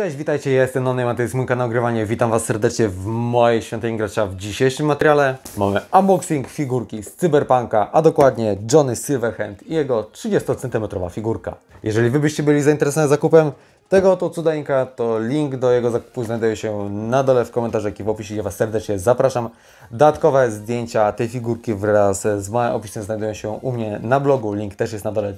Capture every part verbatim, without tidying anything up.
Cześć, witajcie, ja jestem Noname, a to jest mój kanał Ogrywanie. Witam Was serdecznie w mojej świątyni gracza. W dzisiejszym materiale mamy unboxing figurki z Cyberpunka, a dokładnie Johnny Silverhand i jego trzydziestocentymetrowa figurka. Jeżeli Wy byście byli zainteresowani zakupem tego oto cudańka, to link do jego zakupu znajduje się na dole w komentarzach i w opisie. Ja Was serdecznie zapraszam. Dodatkowe zdjęcia tej figurki wraz z małym opisem znajdują się u mnie na blogu, link też jest na dole.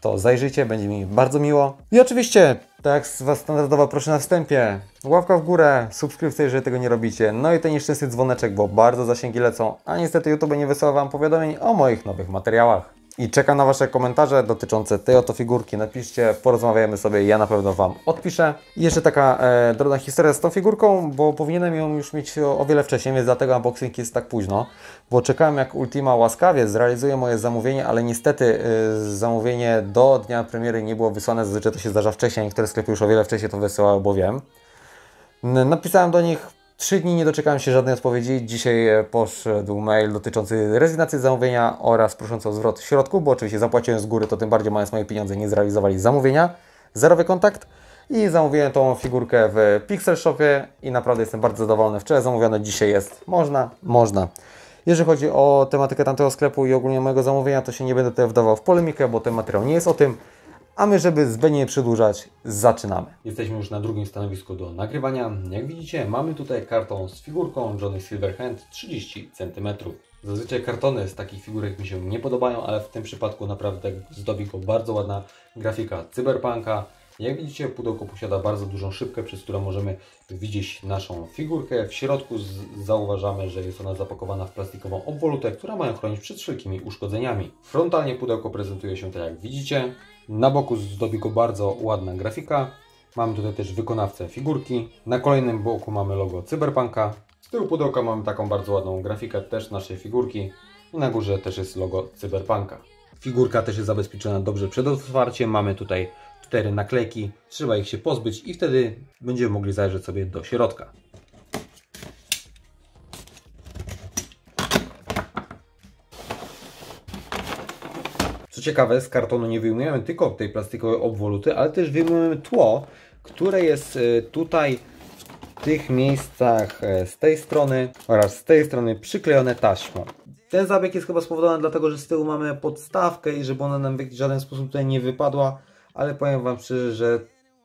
To zajrzyjcie, będzie mi bardzo miło. I oczywiście, tak jak z Was standardowa, proszę na wstępie, łapka w górę, subskrypcja, jeżeli tego nie robicie, no i ten nieszczęsny dzwoneczek, bo bardzo zasięgi lecą, a niestety YouTube nie wysyła Wam powiadomień o moich nowych materiałach. I czekam na Wasze komentarze dotyczące tej oto figurki, napiszcie, porozmawiajmy sobie, ja na pewno Wam odpiszę. I jeszcze taka e, drobna historia z tą figurką, bo powinienem ją już mieć o, o wiele wcześniej, więc dlatego unboxing jest tak późno, bo czekałem, jak Ultima łaskawie zrealizuje moje zamówienie, ale niestety y, zamówienie do dnia premiery nie było wysłane, zazwyczaj to się zdarza wcześniej, niektóre sklepy już o wiele wcześniej to wysyłały, bo wiem. Napisałem do nich, trzy dni nie doczekałem się żadnej odpowiedzi. Dzisiaj poszedł mail dotyczący rezygnacji zamówienia oraz proszący o zwrot środków, bo oczywiście zapłaciłem z góry, to tym bardziej mając moje pieniądze nie zrealizowali zamówienia. Zerowy kontakt. I zamówiłem tą figurkę w Pixel Shopie i naprawdę jestem bardzo zadowolony. Wczoraj zamówiono, dzisiaj jest. Można, można. Jeżeli chodzi o tematykę tamtego sklepu i ogólnie mojego zamówienia, to się nie będę tutaj wdawał w polemikę, bo ten materiał nie jest o tym. A my, żeby zbędnie nie przedłużać, zaczynamy. Jesteśmy już na drugim stanowisku do nagrywania. Jak widzicie, mamy tutaj karton z figurką Johnny Silverhand trzydzieści centymetrów. Zazwyczaj kartony z takich figurek mi się nie podobają, ale w tym przypadku naprawdę zdobi go bardzo ładna grafika Cyberpunka. Jak widzicie, pudełko posiada bardzo dużą szybkę, przez którą możemy widzieć naszą figurkę. W środku zauważamy, że jest ona zapakowana w plastikową obwolutę, która ma ją chronić przed wszelkimi uszkodzeniami. Frontalnie pudełko prezentuje się tak, jak widzicie. Na boku zdobi go bardzo ładna grafika. Mamy tutaj też wykonawcę figurki. Na kolejnym boku mamy logo Cyberpunka. Z tyłu pudełka mamy taką bardzo ładną grafikę też naszej figurki. I na górze też jest logo Cyberpunka. Figurka też jest zabezpieczona dobrze przed otwarciem. Mamy tutaj cztery naklejki. Trzeba ich się pozbyć i wtedy będziemy mogli zajrzeć sobie do środka. Co ciekawe, z kartonu nie wyjmujemy tylko tej plastikowej obwoluty, ale też wyjmujemy tło, które jest tutaj w tych miejscach z tej strony oraz z tej strony przyklejone taśmą. Ten zabieg jest chyba spowodowany dlatego, że z tyłu mamy podstawkę i żeby ona nam w żaden sposób tutaj nie wypadła, ale powiem Wam szczerze, że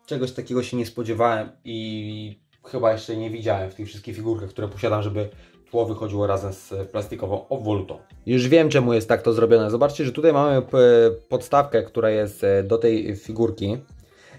czegoś takiego się nie spodziewałem i chyba jeszcze nie widziałem w tych wszystkich figurkach, które posiadam, żeby tło wychodziło razem z plastikową obwolutą. Już wiem, czemu jest tak to zrobione. Zobaczcie, że tutaj mamy podstawkę, która jest do tej figurki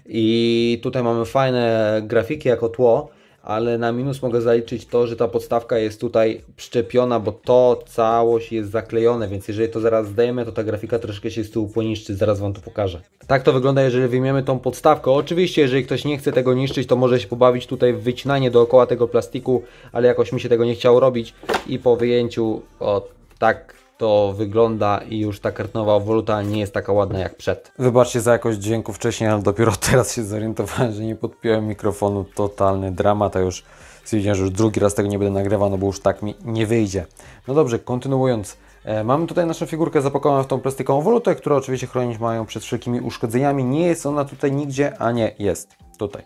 i tutaj mamy fajne grafiki jako tło, ale na minus mogę zaliczyć to, że ta podstawka jest tutaj przyczepiona, bo to całość jest zaklejone, więc jeżeli to zaraz zdejmę, to ta grafika troszkę się z tyłu poniszczy, zaraz Wam to pokażę. Tak to wygląda, jeżeli wyjmiemy tą podstawkę. Oczywiście, jeżeli ktoś nie chce tego niszczyć, to może się pobawić tutaj w wycinanie dookoła tego plastiku, ale jakoś mi się tego nie chciało robić i po wyjęciu, o tak to wygląda i już ta kartonowa obwoluta nie jest taka ładna jak przed. Wybaczcie za jakość dźwięku wcześniej, ale dopiero teraz się zorientowałem, że nie podpiąłem mikrofonu. Totalny dramat, a już stwierdziłem, że już drugi raz tego nie będę nagrywał, no bo już tak mi nie wyjdzie. No dobrze, kontynuując. E, mamy tutaj naszą figurkę zapakowaną w tą plastikową obwolutę, która oczywiście chronić ma ją przed wszelkimi uszkodzeniami. Nie jest ona tutaj nigdzie, a nie jest tutaj.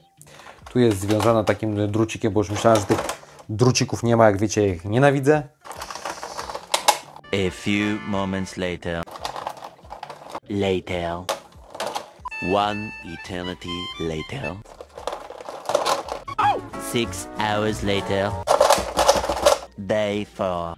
Tu jest związana takim drucikiem, bo już myślałem, że tych drucików nie ma, jak wiecie, ich nienawidzę. A few moments later. Later. One eternity later. Six hours later. Day four.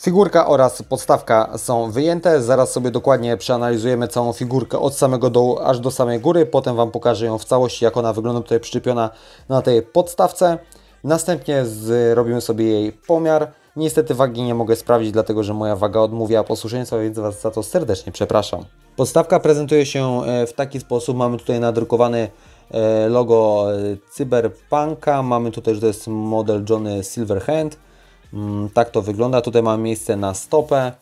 Figurka oraz podstawka są wyjęte. Zaraz sobie dokładnie przeanalizujemy całą figurkę od samego dołu aż do samej góry. Potem Wam pokażę ją w całości, jak ona wygląda tutaj przyczepiona na tej podstawce. Następnie zrobimy sobie jej pomiar. Niestety wagi nie mogę sprawdzić, dlatego że moja waga odmówiła posłuszeństwa, więc Was za to serdecznie przepraszam. Podstawka prezentuje się w taki sposób. Mamy tutaj nadrukowane logo Cyberpunka. Mamy tutaj, że to jest model Johnny Silverhand. Tak to wygląda. Tutaj mamy miejsce na stopę.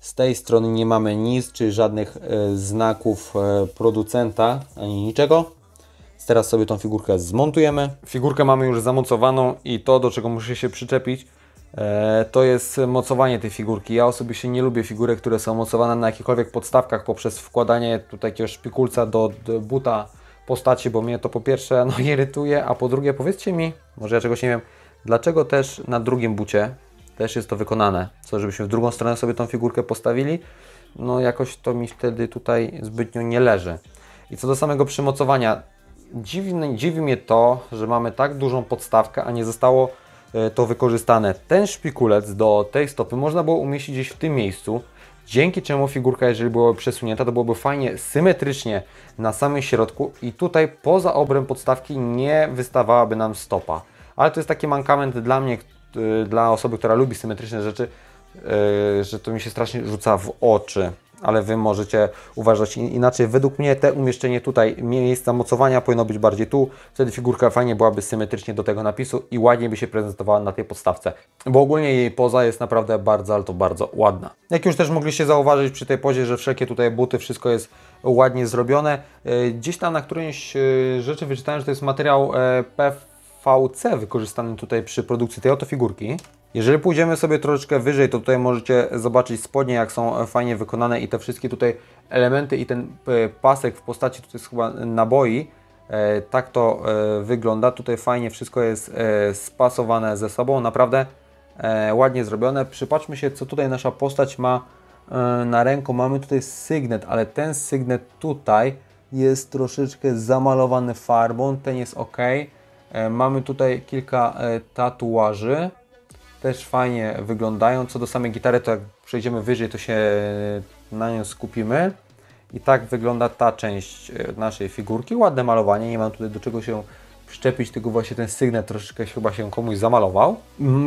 Z tej strony nie mamy nic, czy żadnych znaków producenta, ani niczego. Teraz sobie tą figurkę zmontujemy. Figurkę mamy już zamocowaną i to, do czego muszę się przyczepić, to jest mocowanie tej figurki. Ja osobiście nie lubię figurek, które są mocowane na jakichkolwiek podstawkach poprzez wkładanie tutaj jakiegoś szpikulca do buta postaci, bo mnie to po pierwsze no, irytuje, a po drugie powiedzcie mi, może ja czegoś nie wiem, dlaczego też na drugim bucie też jest to wykonane, co żebyśmy w drugą stronę sobie tą figurkę postawili, no jakoś to mi wtedy tutaj zbytnio nie leży. I co do samego przymocowania, dziwne, dziwi mnie to, że mamy tak dużą podstawkę, a nie zostało to wykorzystane. Ten szpikulec do tej stopy można było umieścić gdzieś w tym miejscu, dzięki czemu figurka, jeżeli byłaby przesunięta, to byłoby fajnie symetrycznie na samym środku i tutaj poza obręb podstawki nie wystawałaby nam stopa. Ale to jest taki mankament dla mnie, dla osoby, która lubi symetryczne rzeczy, że to mi się strasznie rzuca w oczy. Ale Wy możecie uważać inaczej. Według mnie te umieszczenie tutaj miejsca mocowania powinno być bardziej tu. Wtedy figurka fajnie byłaby symetrycznie do tego napisu i ładnie by się prezentowała na tej podstawce. Bo ogólnie jej poza jest naprawdę bardzo, ale to bardzo ładna. Jak już też mogliście zauważyć przy tej pozie, że wszelkie tutaj buty, wszystko jest ładnie zrobione. Gdzieś tam na którejś rzeczy wyczytałem, że to jest materiał P V C wykorzystany tutaj przy produkcji tej oto figurki. Jeżeli pójdziemy sobie troszeczkę wyżej, to tutaj możecie zobaczyć spodnie, jak są fajnie wykonane i te wszystkie tutaj elementy i ten pasek w postaci tutaj jest chyba naboi. Tak to wygląda. Tutaj fajnie wszystko jest spasowane ze sobą. Naprawdę ładnie zrobione. Przypatrzmy się, co tutaj nasza postać ma na ręku. Mamy tutaj sygnet, ale ten sygnet tutaj jest troszeczkę zamalowany farbą. Ten jest ok. Mamy tutaj kilka tatuaży. Też fajnie wyglądają. Co do samej gitary, to jak przejdziemy wyżej, to się na nią skupimy. I tak wygląda ta część naszej figurki. Ładne malowanie, nie mam tutaj do czego się przyczepić, tylko właśnie ten sygnet troszeczkę chyba się komuś zamalował.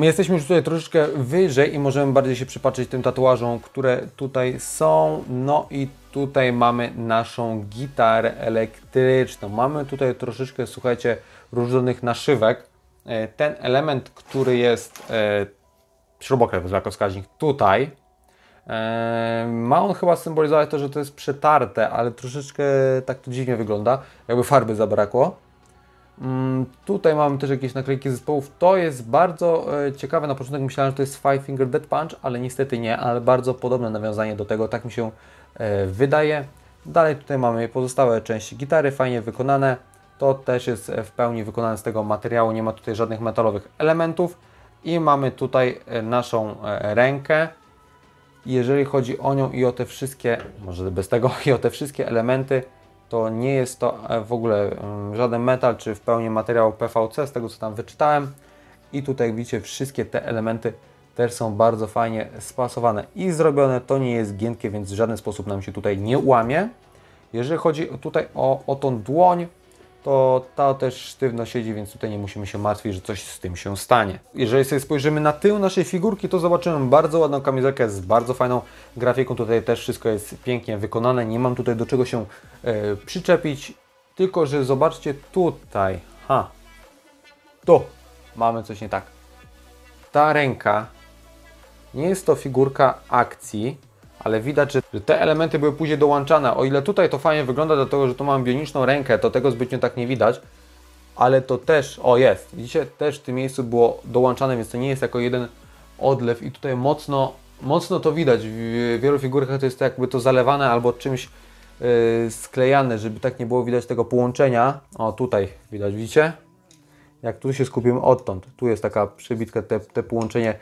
Jesteśmy już tutaj troszeczkę wyżej i możemy bardziej się przypatrzeć tym tatuażom, które tutaj są. No i tutaj mamy naszą gitarę elektryczną. Mamy tutaj troszeczkę, słuchajcie, różnych naszywek. Ten element, który jest e, śrubokręt jako wskaźnik tutaj, e, ma on chyba symbolizować to, że to jest przetarte, ale troszeczkę tak to dziwnie wygląda, jakby farby zabrakło. Mm, tutaj mamy też jakieś naklejki zespołów. To jest bardzo e, ciekawe. Na początek myślałem, że to jest Five Finger Death Punch, ale niestety nie, ale bardzo podobne nawiązanie do tego, tak mi się e, wydaje. Dalej tutaj mamy pozostałe części gitary, fajnie wykonane. To też jest w pełni wykonane z tego materiału, nie ma tutaj żadnych metalowych elementów. I mamy tutaj naszą rękę. Jeżeli chodzi o nią i o te wszystkie, może bez tego, i o te wszystkie elementy, to nie jest to w ogóle żaden metal, czy w pełni materiał P V C, z tego co tam wyczytałem. I tutaj jak widzicie, wszystkie te elementy też są bardzo fajnie spasowane i zrobione. To nie jest giętkie, więc w żaden sposób nam się tutaj nie łamie. Jeżeli chodzi tutaj o, o tą dłoń, to ta też sztywno siedzi, więc tutaj nie musimy się martwić, że coś z tym się stanie. Jeżeli sobie spojrzymy na tył naszej figurki, to zobaczymy bardzo ładną kamizelkę z bardzo fajną grafiką. Tutaj też wszystko jest pięknie wykonane, nie mam tutaj do czego się e, przyczepić, tylko że zobaczcie tutaj, ha, tu mamy coś nie tak. Ta ręka, nie jest to figurka akcji, ale widać, że te elementy były później dołączane. O ile tutaj to fajnie wygląda, dlatego że tu mam bioniczną rękę, to tego zbytnio tak nie widać. Ale to też, o jest, widzicie, też w tym miejscu było dołączane, więc to nie jest jako jeden odlew. I tutaj mocno, mocno to widać. W wielu figurkach to jest jakby to zalewane albo czymś yy, sklejane, żeby tak nie było widać tego połączenia. O, tutaj widać, widzicie? Jak tu się skupimy odtąd, tu jest taka przybitka, te, te połączenie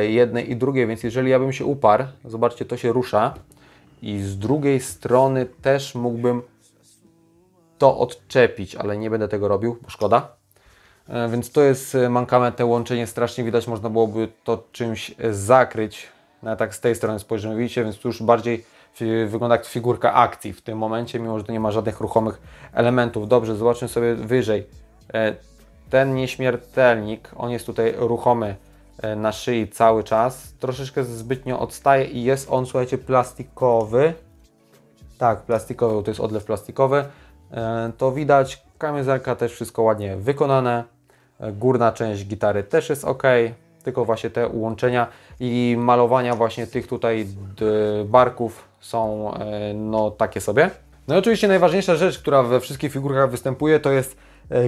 jednej i drugiej, więc jeżeli ja bym się uparł, zobaczcie, to się rusza i z drugiej strony też mógłbym to odczepić, ale nie będę tego robił, bo szkoda. Więc to jest mankament, te łączenie strasznie widać, można byłoby to czymś zakryć. No, tak z tej strony spojrzymy, widzicie, więc tu już bardziej wygląda jak figurka akcji w tym momencie, mimo że tu nie ma żadnych ruchomych elementów. Dobrze, zobaczmy sobie wyżej. Ten nieśmiertelnik, on jest tutaj ruchomy na szyi cały czas, troszeczkę zbytnio odstaje i jest on, słuchajcie, plastikowy, tak, plastikowy, to jest odlew plastikowy, to widać, kamizelka też wszystko ładnie wykonane, górna część gitary też jest ok, tylko właśnie te łączenia i malowania właśnie tych tutaj barków są no takie sobie. No i oczywiście najważniejsza rzecz, która we wszystkich figurkach występuje, to jest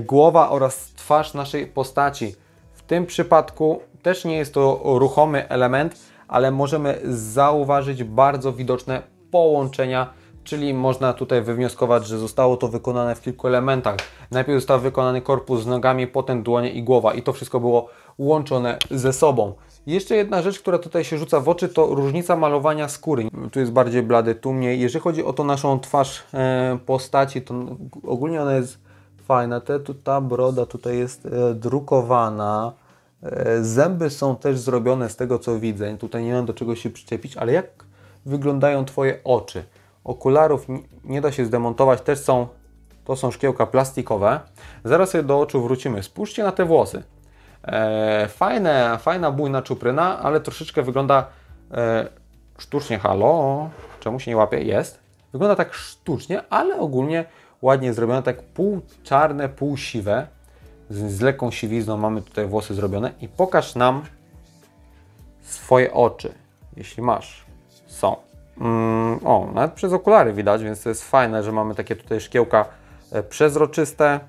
głowa oraz twarz naszej postaci. W tym przypadku też nie jest to ruchomy element, ale możemy zauważyć bardzo widoczne połączenia Czyli można tutaj wywnioskować, że zostało to wykonane w kilku elementach. Najpierw został wykonany korpus z nogami, potem dłonie i głowa i to wszystko było łączone ze sobą. Jeszcze jedna rzecz, która tutaj się rzuca w oczy, to różnica malowania skóry. Tu jest bardziej blade, tu mniej. Jeżeli chodzi o tą naszą twarz e, postaci, to ogólnie ona jest fajna. Te, tu, ta broda tutaj jest e, drukowana. E, zęby są też zrobione z tego, co widzę. Tutaj nie mam do czego się przyczepić, ale jak wyglądają Twoje oczy? Okularów nie da się zdemontować, też są, to są szkiełka plastikowe. Zaraz sobie do oczu wrócimy. Spójrzcie na te włosy. E, fajne, fajna bujna czupryna, ale troszeczkę wygląda e, sztucznie. Halo, czemu się nie łapie? Jest. Wygląda tak sztucznie, ale ogólnie ładnie zrobione, tak pół czarne, pół siwe. Z, z lekką siwizną mamy tutaj włosy zrobione. I pokaż nam swoje oczy, jeśli masz. Są. Mm, o, nawet przez okulary widać, więc to jest fajne, że mamy takie tutaj szkiełka przezroczyste.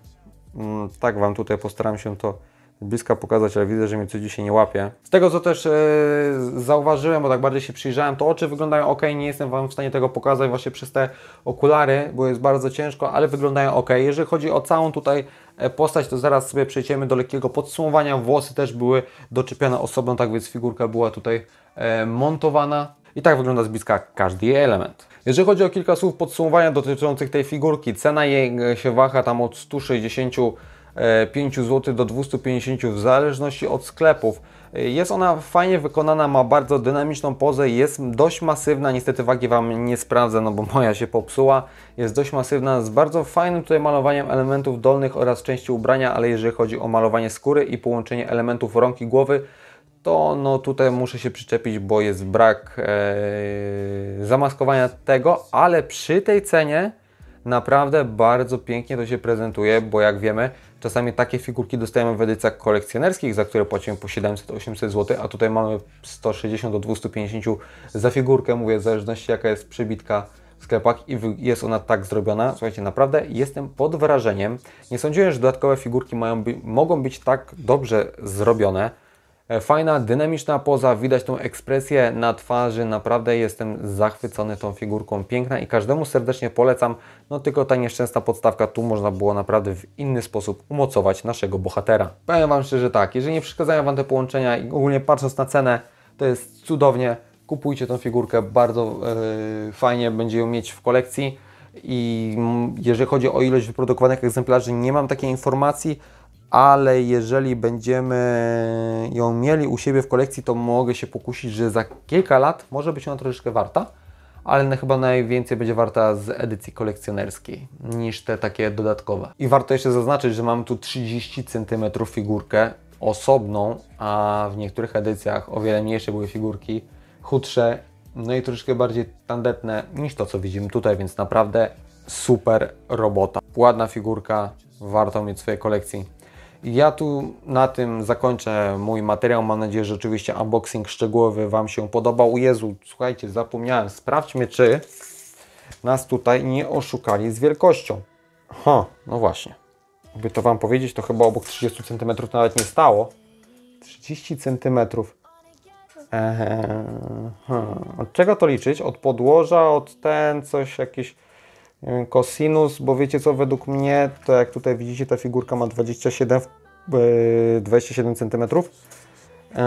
Mm, tak Wam tutaj postaram się to z bliska pokazać, ale widzę, że mi coś dzisiaj nie łapie. Z tego, co też yy, zauważyłem, bo tak bardziej się przyjrzałem, to oczy wyglądają ok, nie jestem Wam w stanie tego pokazać właśnie przez te okulary, bo jest bardzo ciężko, ale wyglądają ok. Jeżeli chodzi o całą tutaj postać, to zaraz sobie przejdziemy do lekkiego podsumowania. Włosy też były doczepiane osobno, tak więc figurka była tutaj yy, montowana. I tak wygląda z bliska każdy jej element. Jeżeli chodzi o kilka słów podsumowania dotyczących tej figurki, cena jej się waha tam od stu sześćdziesięciu pięciu złotych do dwustu pięćdziesięciu w zależności od sklepów. Jest ona fajnie wykonana, ma bardzo dynamiczną pozę, jest dość masywna, niestety wagi Wam nie sprawdzę, no bo moja się popsuła. Jest dość masywna, z bardzo fajnym tutaj malowaniem elementów dolnych oraz części ubrania, ale jeżeli chodzi o malowanie skóry i połączenie elementów rąk i głowy, to no tutaj muszę się przyczepić, bo jest brak e, zamaskowania tego, ale przy tej cenie naprawdę bardzo pięknie to się prezentuje, bo jak wiemy, czasami takie figurki dostajemy w edycjach kolekcjonerskich, za które płacimy po siedemset osiemset złotych, a tutaj mamy sto sześćdziesiąt do dwustu pięćdziesięciu za figurkę, mówię, w zależności jaka jest przybitka w sklepach i jest ona tak zrobiona. Słuchajcie, naprawdę jestem pod wrażeniem. Nie sądziłem, że dodatkowe figurki mają by, mogą być tak dobrze zrobione. Fajna, dynamiczna poza, widać tą ekspresję na twarzy, naprawdę jestem zachwycony tą figurką, piękna i każdemu serdecznie polecam, no tylko ta nieszczęsna podstawka, tu można było naprawdę w inny sposób umocować naszego bohatera. Powiem Wam szczerze tak, jeżeli nie przeszkadzają Wam te połączenia i ogólnie patrząc na cenę, to jest cudownie, kupujcie tą figurkę, bardzo yy, fajnie będzie ją mieć w kolekcji i jeżeli chodzi o ilość wyprodukowanych egzemplarzy, nie mam takiej informacji, ale jeżeli będziemy ją mieli u siebie w kolekcji, to mogę się pokusić, że za kilka lat może być ona troszeczkę warta, ale chyba najwięcej będzie warta z edycji kolekcjonerskiej niż te takie dodatkowe. I warto jeszcze zaznaczyć, że mam tu trzydzieści centymetrów figurkę osobną, a w niektórych edycjach o wiele mniejsze były figurki, chudsze, no i troszeczkę bardziej tandetne niż to, co widzimy tutaj, więc naprawdę super robota. Ładna figurka, warto mieć w swojej kolekcji. Ja tu na tym zakończę mój materiał, mam nadzieję, że oczywiście unboxing szczegółowy Wam się podobał. Jezu, słuchajcie, zapomniałem, sprawdźmy, czy nas tutaj nie oszukali z wielkością. Ha, no właśnie, by to Wam powiedzieć, to chyba obok trzydziestu centymetrów nawet nie stało. trzydzieści centymetrów. Eee, od czego to liczyć? Od podłoża, od ten, coś, jakiś kosinus, bo wiecie co, według mnie, to jak tutaj widzicie, ta figurka ma dwadzieścia siedem centymetrów yy,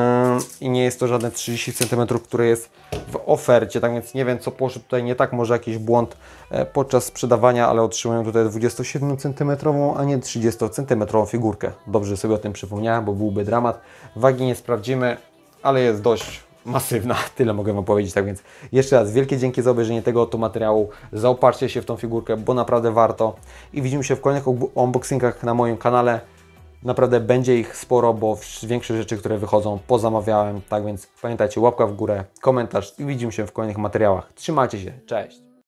i nie jest to żadne trzydzieści centymetrów, które jest w ofercie, tak więc nie wiem, co poszło tutaj nie tak, może jakiś błąd podczas sprzedawania, ale otrzymuję tutaj dwudziestosiedmiocentymetrową, a nie trzydziestocentymetrową figurkę. Dobrze sobie o tym przypomniałem, bo byłby dramat. Wagi nie sprawdzimy, ale jest dość masywna, tyle mogę Wam powiedzieć, tak więc jeszcze raz wielkie dzięki za obejrzenie tego oto materiału, zaopatrzcie się w tą figurkę, bo naprawdę warto i widzimy się w kolejnych unboxingach na moim kanale, naprawdę będzie ich sporo, bo większe rzeczy, które wychodzą, pozamawiałem, tak więc pamiętajcie, łapka w górę, komentarz i widzimy się w kolejnych materiałach, trzymajcie się, cześć!